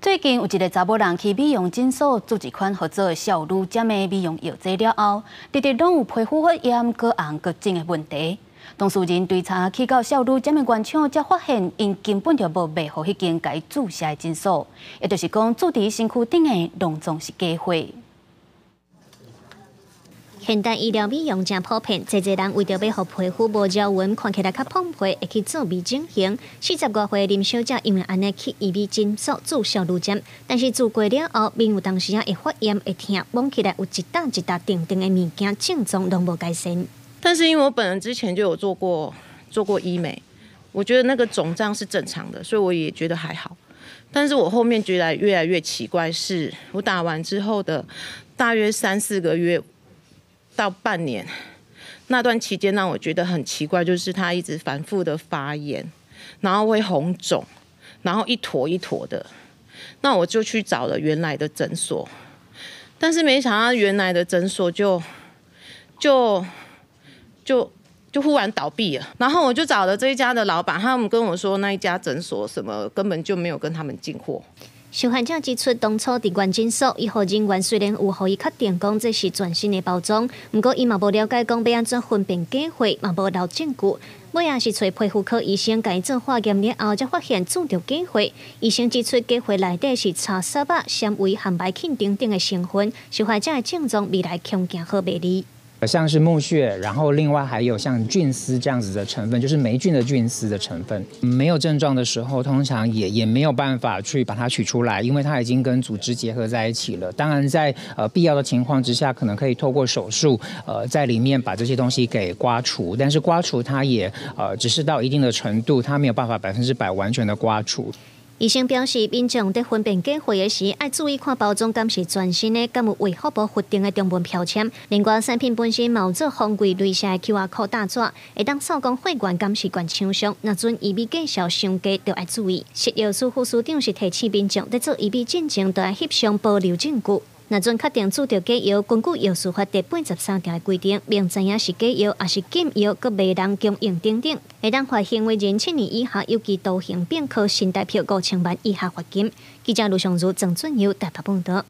最近有一个查某人去美容诊所做一款合作少女针的美容药剂了后，直直拢有皮肤发炎、过红、过肿的问题。当事人追查去到少女针的原厂，才发现因根本就无卖给迄间该注射的诊所，也就是讲，注伫身躯顶的拢总是假货。 现代医疗美容真普遍，侪侪人为着要让皮肤无皱纹，看起来较澎湃，会去做微整形。45岁林小姐因为安尼去医美诊所做消毒针，但是做过了后，面有当时啊会发炎、会痛，摸起来有一搭一搭定定的物件，症状拢无改善。但是因为我本人之前就有做过医美，我觉得那个肿胀是正常的，所以我也觉得还好。但是我后面觉得越来越奇怪是，是我打完之后的大约3、4个月。 到半年那段期间，让我觉得很奇怪，就是它一直反复的发炎，然后会红肿，然后一坨一坨的。那我就去找了原来的诊所，但是没想到原来的诊所就忽然倒闭了。然后我就找了这一家的老板，他们跟我说那一家诊所什么根本就没有跟他们进货。 受害者指出，当初伫原诊所，医护人员虽然有予伊确定讲这是全新的包装，不过伊嘛无了解讲要安怎分辨假货，嘛无留证据。尾也是找皮肤科医生甲伊做化验了后，才发现做着假货。医生指出，假货内底是茶沙巴、纤维、含白菌等等的成分，受害者的症状未来恐惊好袂离。 像是木屑，然后另外还有像菌丝这样子的成分，就是霉菌的菌丝的成分。没有症状的时候，通常也没有办法去把它取出来，因为它已经跟组织结合在一起了。当然在，必要的情况之下，可能可以透过手术，在里面把这些东西给刮除。但是刮除它也只是到一定的程度，它没有办法100%完全的刮除。 医生表示，民众在分辨假货的时，要注意看包装敢是全新的，敢有卫福部核定的中文标签。另外，产品本身有做防伪类似的 QR code 大纸，会当扫讲货源敢是原厂商。那阵医美介绍商家就要注意。食药署副署长是提醒民众在做医美进前，就要翕相保留证据。那阵确定做着假药，根据药师法第83条的规定，明知影是假药，也是禁药，阁未当供应等等。 会当罚行为人7年以下有期徒刑，并科新台币5,000万以下罚金。记者卢尚如、郑俊佑台北报道。